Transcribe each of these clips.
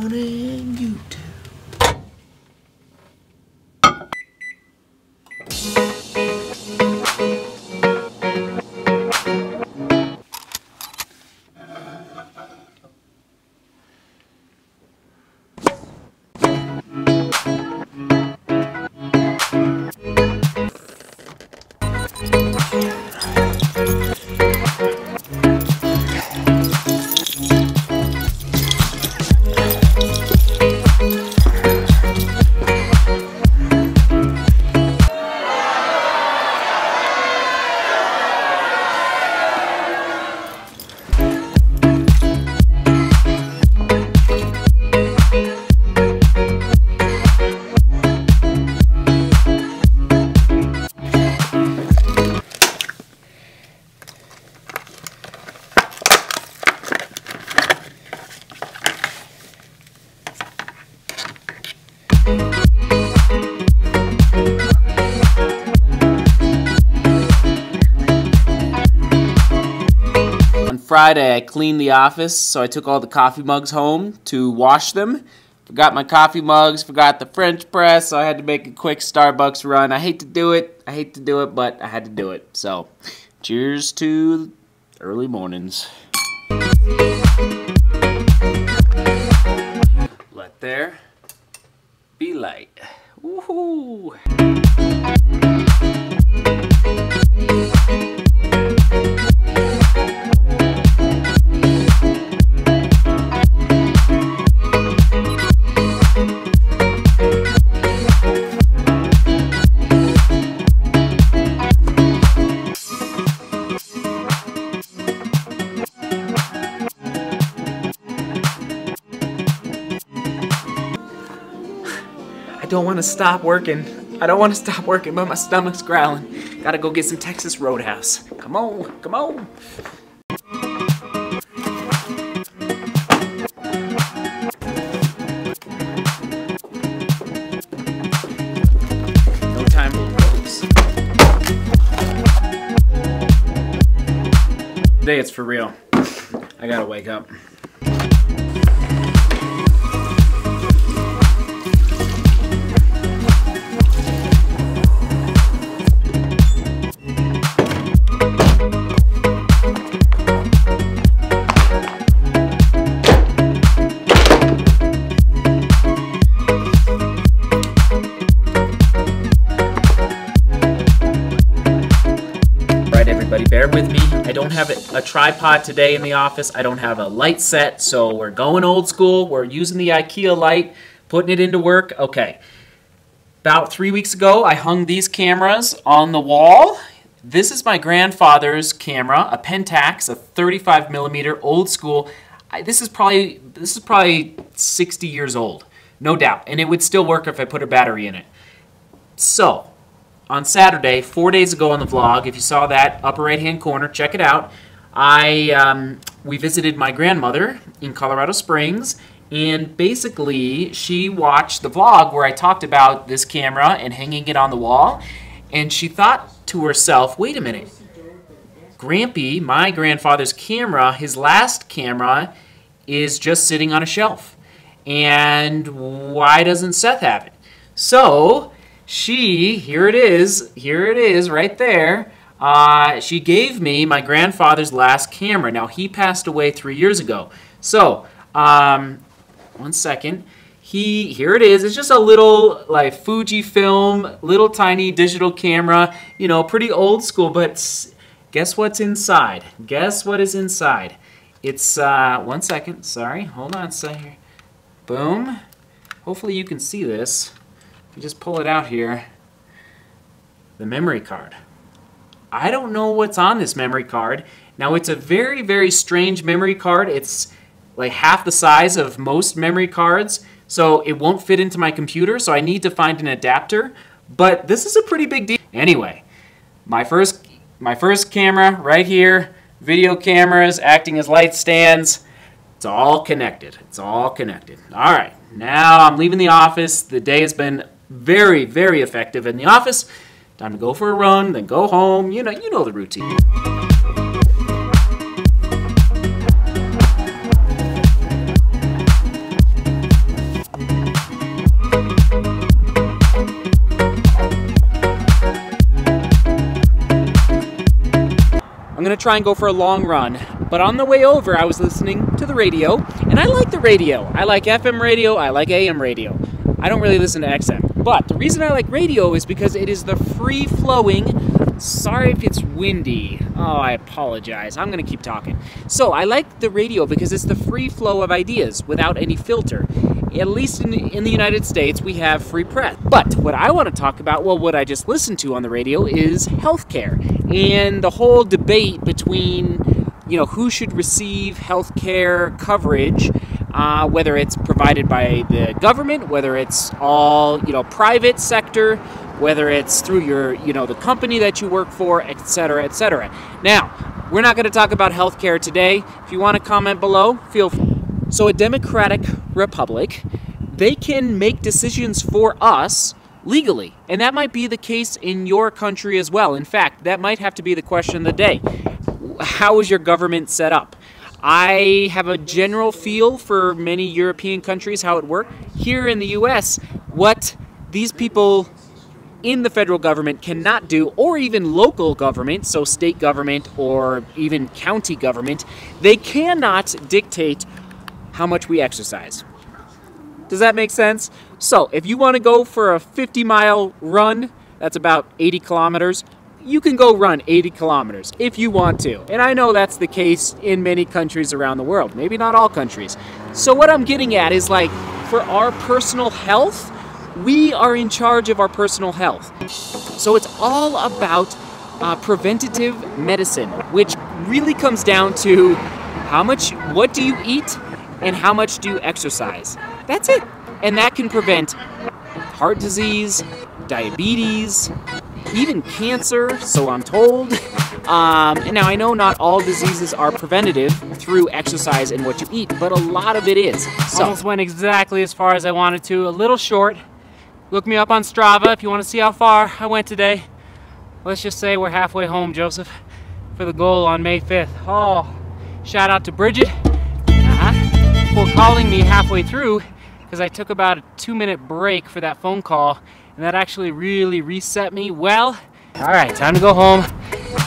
morning, YouTube. Friday, I cleaned the office, so I took all the coffee mugs home to wash them. Forgot my coffee mugs, forgot the French press, so I had to make a quick Starbucks run. I hate to do it, but I had to do it. So, cheers to early mornings. Let there be light. Woohoo! Don't want to stop working. I don't want to stop working, but my stomach's growling. Gotta go get some Texas Roadhouse. Come on, come on. No time for ropes. Today it's for real. I gotta wake up. Bear with me. I don't have a tripod today in the office. I don't have a light set, so we're going old school. We're using the IKEA light, putting it into work. Okay. About 3 weeks ago, I hung these cameras on the wall. This is my grandfather's camera, a Pentax, a 35 millimeter old school. This is probably 60 years old, no doubt, and it would still work if I put a battery in it. So, on Saturday, 4 days ago on the vlog, if you saw that upper right-hand corner, check it out. We visited my grandmother in Colorado Springs, and basically she watched the vlog where I talked about this camera and hanging it on the wall, and she thought to herself, wait a minute, Grampy, my grandfather's camera, his last camera, is just sitting on a shelf, and why doesn't Seth have it? So, here it is right there. She gave me my grandfather's last camera. Now, he passed away 3 years ago. So, one second. Here it is. It's just a little, like, Fujifilm, little tiny digital camera. You know, pretty old school, but guess what's inside? Guess what is inside? It's, one second. Sorry. Hold on a second. Boom. Hopefully you can see this. You just pull it out here, the memory card. I don't know what's on this memory card. Now, it's a very, very strange memory card. It's like half the size of most memory cards, so it won't fit into my computer, so I need to find an adapter. But this is a pretty big deal. Anyway, my first camera right here, video cameras acting as light stands. It's all connected. It's all connected. All right, now I'm leaving the office. The day has been very, very effective in the office. Time to go for a run, then go home. You know the routine. going to try and go for a long run. But on the way over, I was listening to the radio, and I like the radio. I like FM radio, I like AM radio. I don't really listen to XM. But the reason I like radio is because it is the free-flowing, sorry if it's windy, oh, I apologize, I'm going to keep talking. So I like the radio because it's the free flow of ideas without any filter. At least in the United States, we have free press. But what I want to talk about, well, what I just listened to on the radio is healthcare and the whole debate between, you know, who should receive healthcare coverage, whether it's provided by the government, whether it's all, you know, private sector, whether it's through your, you know, the company that you work for, et cetera, et cetera. Now, we're not going to talk about healthcare today. If you want to comment below, feel free. So a democratic republic, they can make decisions for us legally. And that might be the case in your country as well. In fact, that might have to be the question of the day. How is your government set up? I have a general feel for many European countries, how it works. Here in the US, what these people in the federal government cannot do, or even local government, so state government or even county government, they cannot dictate how much we exercise. Does that make sense? So if you want to go for a 50-mile run, that's about 80 kilometers, you can go run 80 kilometers if you want to. And I know that's the case in many countries around the world, maybe not all countries. So what I'm getting at is, like, for our personal health, we are in charge of our personal health. So it's all about preventative medicine, which really comes down to how much, what do you eat, and how much do you exercise? That's it. And that can prevent heart disease, diabetes, even cancer, so I'm told. And now I know not all diseases are preventative through exercise and what you eat, but a lot of it is. So. Almost went exactly as far as I wanted to, a little short. Look me up on Strava if you want to see how far I went today. Let's just say we're halfway home, Joseph, for the goal on May 5th. Oh, shout out to Bridget. For calling me halfway through, because I took about a 2-minute break for that phone call, and that actually really reset me well. All right, time to go home.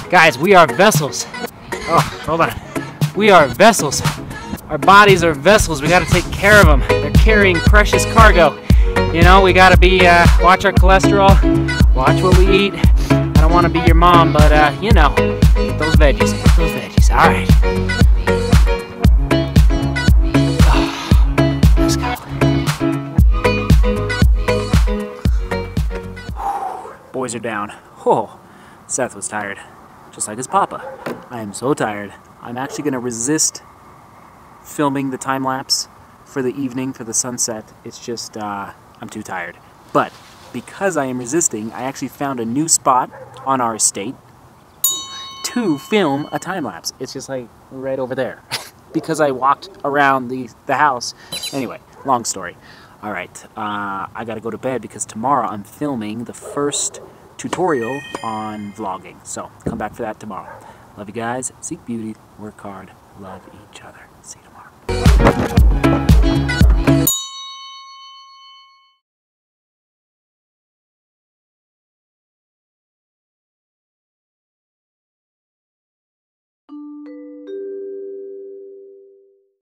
Guys, we are vessels. Oh, hold on. We are vessels. Our bodies are vessels. We gotta take care of them. They're carrying precious cargo. You know, we gotta be, watch our cholesterol, watch what we eat. I don't wanna be your mom, but you know, eat those veggies, all right. Boys are down. Oh, Seth was tired, just like his papa. I am so tired. I'm actually going to resist filming the time lapse for the evening, for the sunset. It's just, I'm too tired. But because I am resisting, I actually found a new spot on our estate to film a time lapse. It's just like right over there because I walked around the house. Anyway, long story. All right, I gotta go to bed because tomorrow I'm filming the first tutorial on vlogging. So come back for that tomorrow. Love you guys, seek beauty, work hard, love each other. See you tomorrow.